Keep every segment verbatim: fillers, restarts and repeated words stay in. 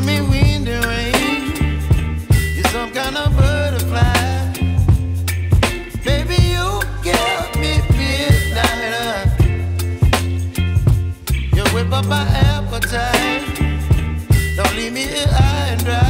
give me wind and rain. You're some kind of butterfly. Baby, you give me midnight. You whip up my appetite. Don't leave me here high and dry.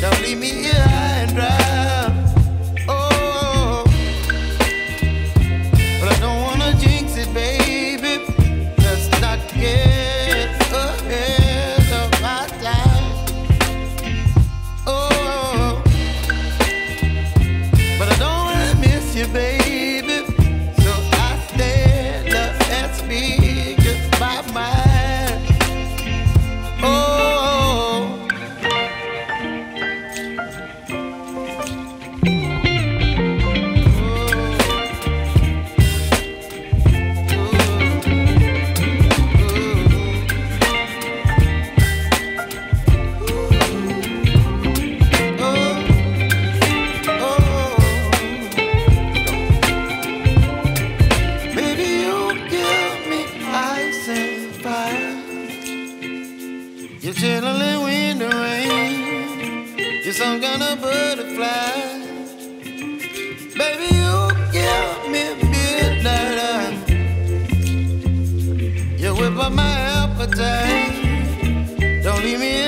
Don't leave me here high and dry. Oh, but I don't wanna jinx it, baby. Let's not get ahead of my time. Oh, but I don't wanna miss you, baby. So I stand up and speak just my mind. You're chilling when the rain. You're some kind of butterfly. Baby, you give me midnight. You whip up my appetite. Don't leave me.